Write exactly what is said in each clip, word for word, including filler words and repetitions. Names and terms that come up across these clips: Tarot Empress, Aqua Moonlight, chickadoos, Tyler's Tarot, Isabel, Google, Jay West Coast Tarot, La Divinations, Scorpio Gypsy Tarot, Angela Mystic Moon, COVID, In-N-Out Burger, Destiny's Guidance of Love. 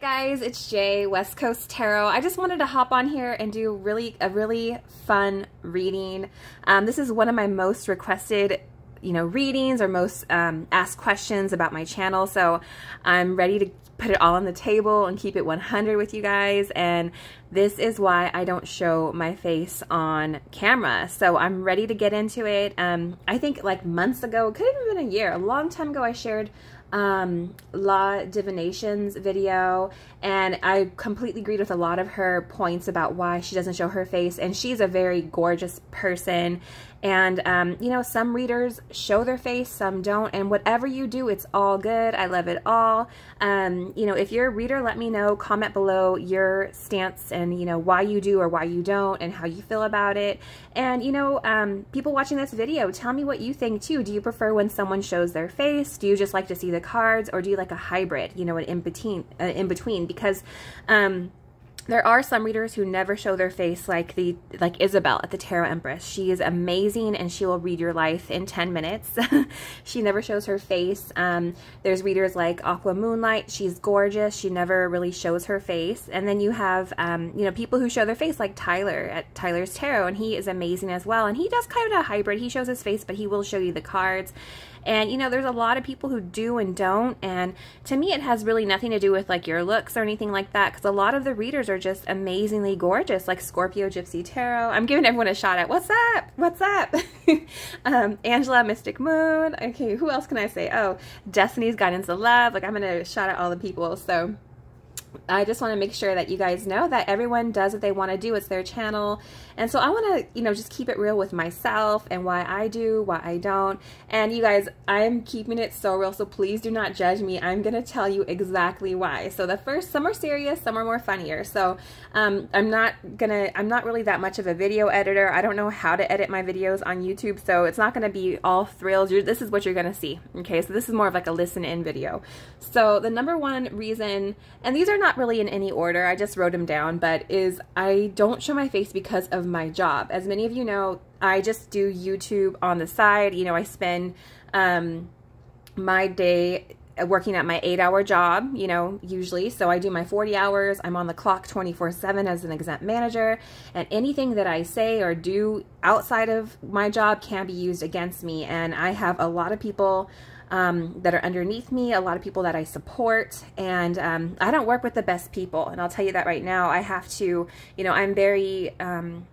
Hey guys, it's Jay, West Coast Tarot. I just wanted to hop on here and do really a really fun reading. Um, this is one of my most requested you know, readings or most um, asked questions about my channel. So I'm ready to put it all on the table and keep it one hundred with you guys. And this is why I don't show my face on camera. So I'm ready to get into it. Um, I think like months ago, it could have been a year, a long time ago, I shared um, La Divinations video. And I completely agreed with a lot of her points about why she doesn't show her face. And she's a very gorgeous person. And, um, you know, some readers show their face, some don't. And whatever you do, it's all good. I love it all. Um, you know, if you're a reader, let me know. Comment below your stance and, you know, why you do or why you don't and how you feel about it. And, you know, um, people watching this video, tell me what you think too. Do you prefer when someone shows their face? Do you just like to see the cards? Or do you like a hybrid, you know, an in-between? Uh, in between? Because, um... there are some readers who never show their face, like the like Isabel at the Tarot Empress. She is amazing, and she will read your life in ten minutes. She never shows her face. Um, there's readers like Aqua Moonlight. She's gorgeous. She never really shows her face. And then you have um, you know, people who show their face, like Tyler at Tyler's Tarot, and he is amazing as well. And he does kind of a hybrid. He shows his face, but he will show you the cards. And, you know, there's a lot of people who do and don't. And to me, it has really nothing to do with, like, your looks or anything like that. Because a lot of the readers are just amazingly gorgeous, like Scorpio Gypsy Tarot. I'm giving everyone a shot at, what's up? What's up? um, Angela Mystic Moon. Okay, who else can I say? Oh, Destiny's Guidance of Love. Like, I'm going to shout out all the people. So I just want to make sure that you guys know that everyone does what they want to do. It's their channel. And so I want to, you know, just keep it real with myself and why I do, why I don't. And you guys, I'm keeping it so real, so please do not judge me. I'm going to tell you exactly why. So the first, some are serious, some are more funnier. So um, I'm not going to, I'm not really that much of a video editor. I don't know how to edit my videos on YouTube, so it's not going to be all thrills. You're, this is what you're going to see. Okay, so this is more of like a listen-in video. So the number one reason, and these are not really in any order, I just wrote them down, but is I don't show my face because of my job. As many of you know, I just do YouTube on the side. You know, I spend um, my day working at my eight hour job, you know, usually. So I do my forty hours. I'm on the clock twenty-four seven as an exempt manager, and anything that I say or do outside of my job can be used against me. And I have a lot of people Um, that are underneath me, a lot of people that I support, and um, I don't work with the best people, and I'll tell you that right now. I have to, you know, I'm very, um,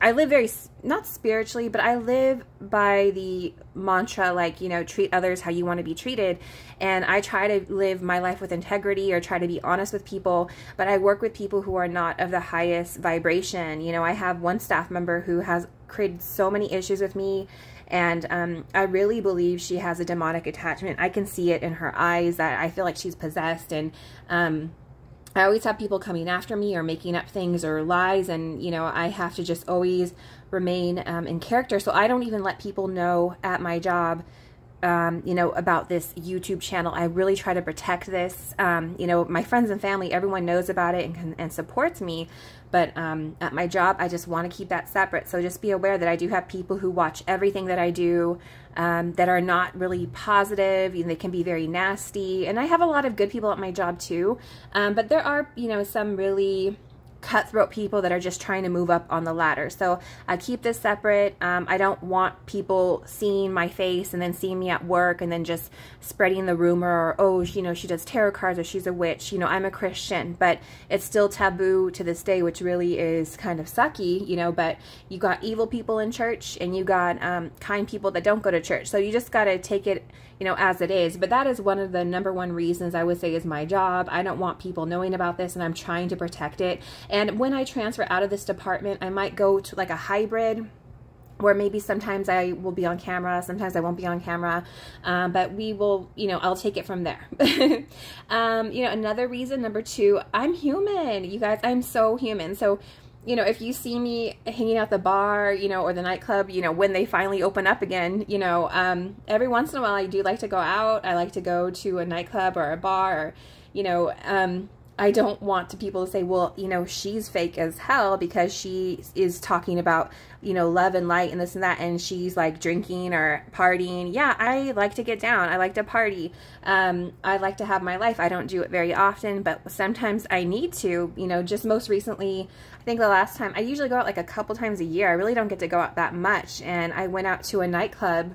I live very, not spiritually, but I live by the mantra, like, you know, treat others how you want to be treated, and I try to live my life with integrity or try to be honest with people, but I work with people who are not of the highest vibration. You know, I have one staff member who has created so many issues with me. And um, I really believe she has a demonic attachment. I can see it in her eyes that I feel like she's possessed. And um, I always have people coming after me or making up things or lies. And, you know, I have to just always remain um, in character. So I don't even let people know at my job, um, you know, about this YouTube channel. I really try to protect this. Um, you know, my friends and family, everyone knows about it and, and supports me. But um, at my job, I just want to keep that separate. So just be aware that I do have people who watch everything that I do um, that are not really positive. And they can be very nasty. And I have a lot of good people at my job too. Um, but there are, you know, some really cutthroat people that are just trying to move up on the ladder. So I keep this separate. Um, I don't want people seeing my face and then seeing me at work and then just spreading the rumor, or, oh, you know, she does tarot cards, or she's a witch. You know, I'm a Christian, but it's still taboo to this day, which really is kind of sucky, you know, but you got evil people in church and you got um, kind people that don't go to church. So you just got to take it, you know, as it is. But that is one of the number one reasons I would say is my job. I don't want people knowing about this, and I'm trying to protect it. And when I transfer out of this department, I might go to like a hybrid, where maybe sometimes I will be on camera, sometimes I won't be on camera, um, but we will, you know, I'll take it from there. um, you know, another reason, number two, I'm human, you guys. I'm so human. So, you know, if you see me hanging out the bar, you know, or the nightclub, you know, when they finally open up again, you know, um, every once in a while I do like to go out. I like to go to a nightclub or a bar, or, you know, um, I don't want to people to say, well, you know, she's fake as hell because she is talking about, you know, love and light and this and that, and she's like drinking or partying. Yeah, I like to get down. I like to party. Um, I like to have my life. I don't do it very often, but sometimes I need to, you know, just most recently, I think the last time, I usually go out like a couple times a year. I really don't get to go out that much. And I went out to a nightclub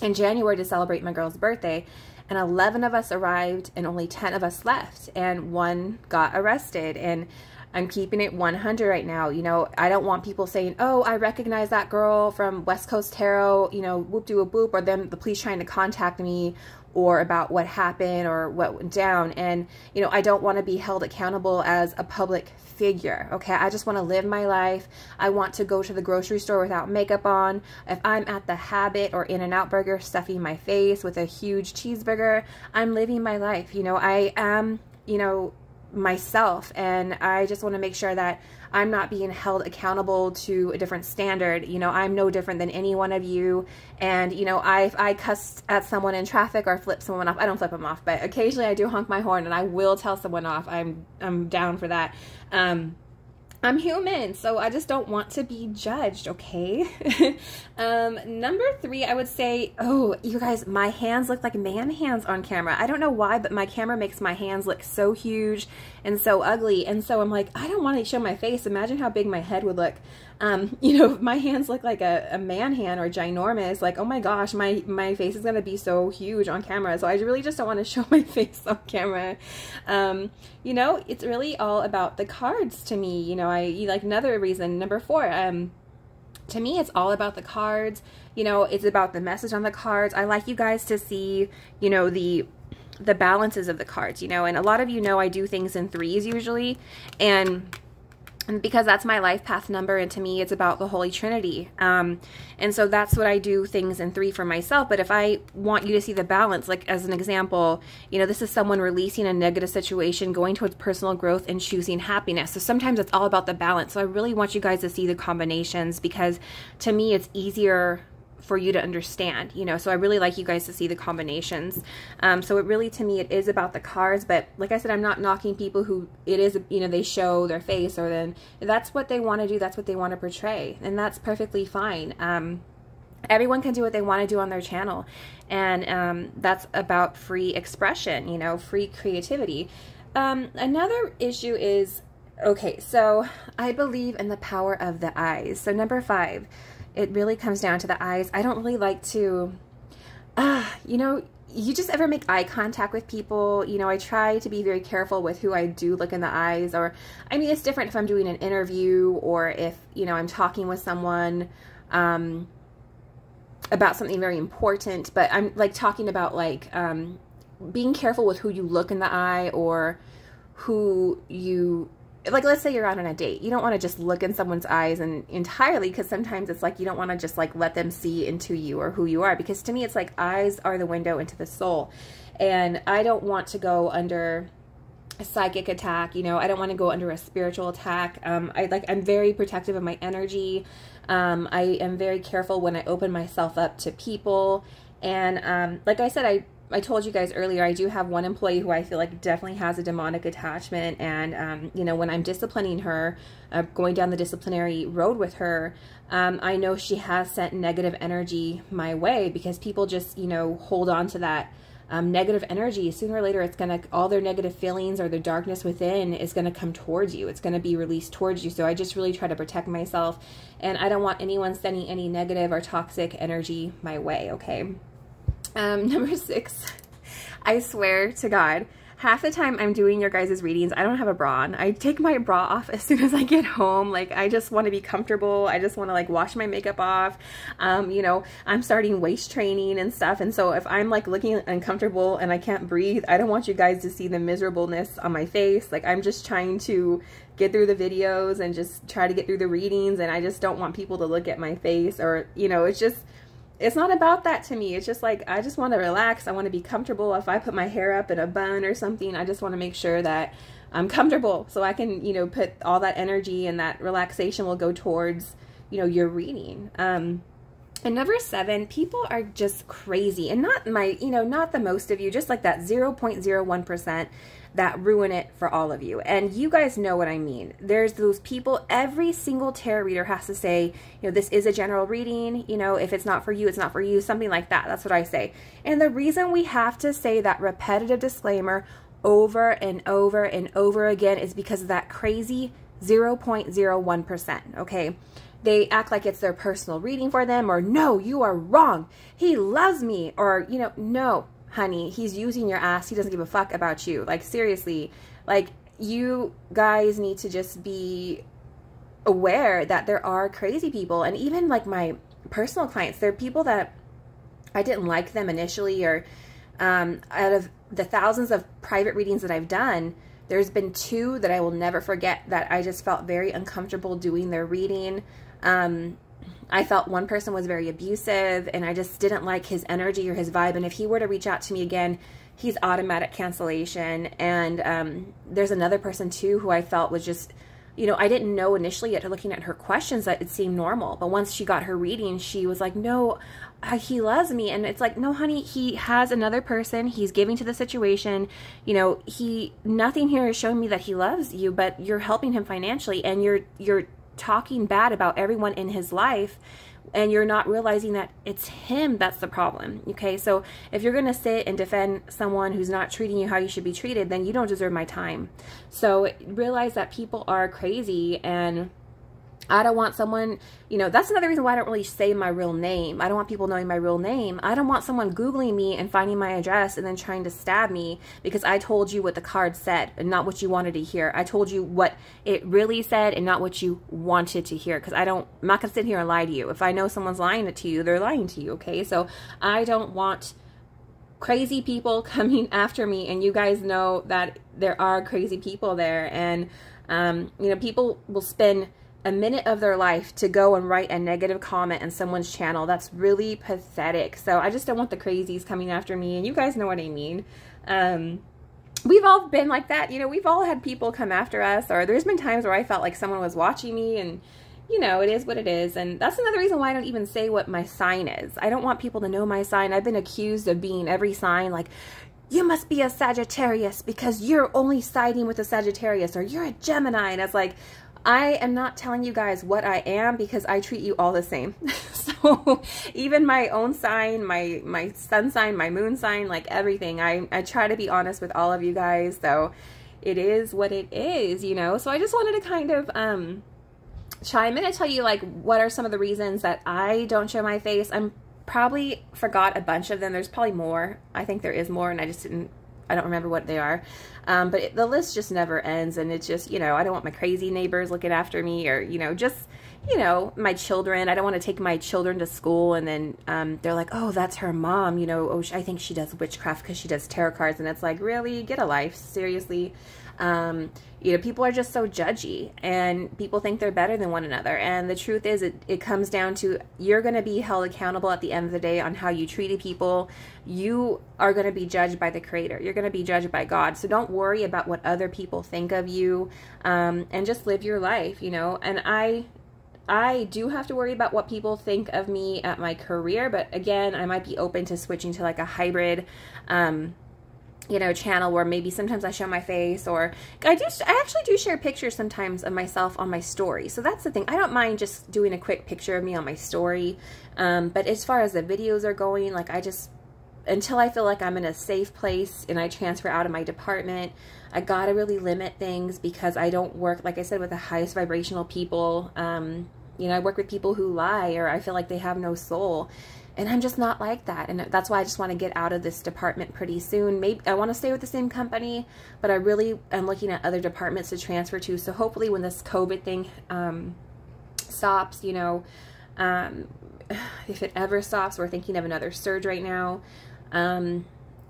in January to celebrate my girl's birthday. And eleven of us arrived and only ten of us left, and one got arrested. And I'm keeping it one hundred right now. You know, I don't want people saying, oh, I recognize that girl from West Coast Tarot, you know, whoop doo whoop whoop, or them, the police trying to contact me or about what happened or what went down. And, you know, I don't want to be held accountable as a public figure. Okay. I just want to live my life. I want to go to the grocery store without makeup on. If I'm at the Habit or In-N-Out Burger stuffing my face with a huge cheeseburger, I'm living my life. You know, I am, you know, myself, and I just want to make sure that I'm not being held accountable to a different standard. You know, I'm no different than any one of you. And, you know, I, if I cuss at someone in traffic or flip someone off, I don't flip them off, but occasionally I do honk my horn and I will tell someone off. I'm, I'm down for that. Um, I'm human, so I just don't want to be judged, okay? um, number three, I would say, oh, you guys, my hands look like man hands on camera. I don't know why, but my camera makes my hands look so huge and so ugly. And so I'm like, I don't want to show my face. Imagine how big my head would look. Um, you know, my hands look like a, a man hand or ginormous. Like, oh my gosh, my, my face is going to be so huge on camera. So I really just don't want to show my face on camera. Um, you know, it's really all about the cards to me. You know, I like another reason. Number four, um, to me, it's all about the cards. You know, it's about the message on the cards. I like you guys to see, you know, the the balances of the cards, you know, and a lot of you know I do things in threes usually, and And because that's my life path number, and to me it's about the Holy Trinity. Um, and so that's what I do things in three for myself. But if I want you to see the balance, like as an example, you know, this is someone releasing a negative situation, going towards personal growth and choosing happiness. So sometimes it's all about the balance. So I really want you guys to see the combinations, because to me it's easier for you to understand, you know, so I really like you guys to see the combinations. Um, so it really, to me, it is about the cards, but like I said, I'm not knocking people who it is, you know, they show their face, or then that's what they want to do. That's what they want to portray. And that's perfectly fine. Um, everyone can do what they want to do on their channel. And, um, that's about free expression, you know, free creativity. Um, another issue is, okay, so I believe in the power of the eyes. So number five, it really comes down to the eyes. I don't really like to, uh, you know, you just ever make eye contact with people. You know, I try to be very careful with who I do look in the eyes, or, I mean, it's different if I'm doing an interview or if, you know, I'm talking with someone um, about something very important, but I'm like talking about like um, being careful with who you look in the eye, or who you, like, let's say you're out on a date. You don't want to just look in someone's eyes and entirely, because sometimes it's like you don't want to just like let them see into you or who you are, because to me it's like eyes are the window into the soul, and I don't want to go under a psychic attack. You know, I don't want to go under a spiritual attack. Um, I like I'm very protective of my energy. Um, I am very careful when I open myself up to people, and um, like I said, I. I told you guys earlier, I do have one employee who I feel like definitely has a demonic attachment. And, um, you know, when I'm disciplining her, uh, going down the disciplinary road with her, um, I know she has sent negative energy my way, because people just, you know, hold on to that um, negative energy. Sooner or later, it's going to, all their negative feelings or the darkness within is going to come towards you. It's going to be released towards you. So I just really try to protect myself, and I don't want anyone sending any negative or toxic energy my way. Okay. Um, number six, I swear to God, half the time I'm doing your guys' readings, I don't have a bra on. I take my bra off as soon as I get home. Like, I just want to be comfortable. I just want to like wash my makeup off. Um, you know, I'm starting waist training and stuff. And so if I'm like looking uncomfortable and I can't breathe, I don't want you guys to see the miserableness on my face. Like, I'm just trying to get through the videos and just try to get through the readings. And I just don't want people to look at my face, or, you know, it's just, it's not about that to me. It's just like, I just want to relax. I want to be comfortable. If I put my hair up in a bun or something, I just want to make sure that I'm comfortable, so I can, you know, put all that energy, and that relaxation will go towards, you know, your reading. Um, And number seven, people are just crazy, and not my, you know, not the most of you, just like that zero point zero one percent that ruin it for all of you. And you guys know what I mean. There's those people, every single tarot reader has to say, you know, this is a general reading, you know, if it's not for you, it's not for you, something like that. That's what I say. And the reason we have to say that repetitive disclaimer over and over and over again is because of that crazy zero point zero one percent, okay? They act like it's their personal reading for them, or no, you are wrong, he loves me, or, you know, no, honey, he's using your ass, he doesn't give a fuck about you. Like, seriously, like, you guys need to just be aware that there are crazy people. And even like my personal clients, they're people that I didn't like them initially, or um, out of the thousands of private readings that I've done, there's been two that I will never forget that I just felt very uncomfortable doing their reading. Um, I felt one person was very abusive, and I just didn't like his energy or his vibe. And if he were to reach out to me again, he's automatic cancellation. And um, there's another person too who I felt was just, you know, I didn't know initially after looking at her questions that it seemed normal. But once she got her reading, she was like, no, he loves me. And it's like, no, honey, he has another person. He's giving to the situation. You know, he, nothing here is showing me that he loves you, but you're helping him financially. And you're, you're talking bad about everyone in his life. And you're not realizing that it's him that's the problem, okay? So if you're going to sit and defend someone who's not treating you how you should be treated, then you don't deserve my time. So realize that people are crazy, and I don't want someone, you know, that's another reason why I don't really say my real name. I don't want people knowing my real name. I don't want someone Googling me and finding my address and then trying to stab me because I told you what the card said and not what you wanted to hear. I told you what it really said and not what you wanted to hear, because I don't, I'm not going to sit here and lie to you. If I know someone's lying to you, they're lying to you, okay? So I don't want crazy people coming after me, and you guys know that there are crazy people there. And, um, you know, people will spend a minute of their life to go and write a negative comment in someone's channel. That's really pathetic. So I just don't want the crazies coming after me, and you guys know what I mean. Um, we've all been like that. You know, we've all had people come after us, or there's been times where I felt like someone was watching me, and, you know, it is what it is. And that's another reason why I don't even say what my sign is. I don't want people to know my sign. I've been accused of being every sign, like, you must be a Sagittarius because you're only siding with a Sagittarius, or you're a Gemini. And it's like, I am not telling you guys what I am because I treat you all the same. So even my own sign, my, my sun sign, my moon sign, like everything, I, I try to be honest with all of you guys. So it is what it is, you know? So I just wanted to kind of um, chime in and tell you, like, what are some of the reasons that I don't show my face. I'm probably forgot a bunch of them. There's probably more. I think there is more, and I just didn't, I don't remember what they are, um, but it, the list just never ends. And it's just, you know, I don't want my crazy neighbors looking after me, or, you know, just, you know, my children. I don't want to take my children to school and then um, they're like, oh, that's her mom, you know, oh, she, I think she does witchcraft because she does tarot cards. And it's like, really? Get a life, seriously. Um, you know, people are just so judgy, and people think they're better than one another. And the truth is, it, it comes down to, you're going to be held accountable at the end of the day on how you treated people. You are going to be judged by the Creator. You're going to be judged by God. So don't worry about what other people think of you, um, and just live your life, you know. And I, I do have to worry about what people think of me at my career, but again, I might be open to switching to like a hybrid, um, you know, channel where maybe sometimes I show my face, or I do, I actually do share pictures sometimes of myself on my story. So that's the thing. I don't mind just doing a quick picture of me on my story. Um, but as far as the videos are going, like I just, until I feel like I'm in a safe place and I transfer out of my department, I gotta really limit things, because I don't work, like I said, with the highest vibrational people. Um, you know, I work with people who lie, or I feel like they have no soul. And I'm just not like that. And that's why I just want to get out of this department pretty soon. Maybe I want to stay with the same company, but I really am looking at other departments to transfer to. So hopefully when this COVID thing um, stops, you know, um, if it ever stops, we're thinking of another surge right now. Um,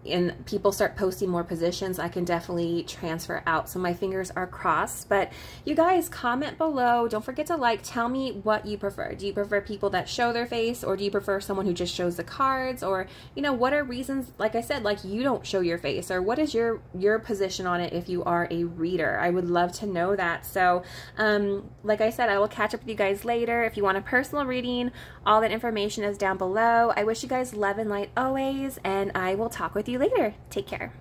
and people start posting more positions, I can definitely transfer out. So my fingers are crossed. But you guys, comment below. Don't forget to like. Tell me what you prefer. Do you prefer people that show their face, or do you prefer someone who just shows the cards? Or, you know, what are reasons, like I said, like you don't show your face, or what is your your position on it if you are a reader? I would love to know that. So um, like I said, I will catch up with you guys later. If you want a personal reading, all that information is down below. I wish you guys love and light always, and I will talk with you later. Take care.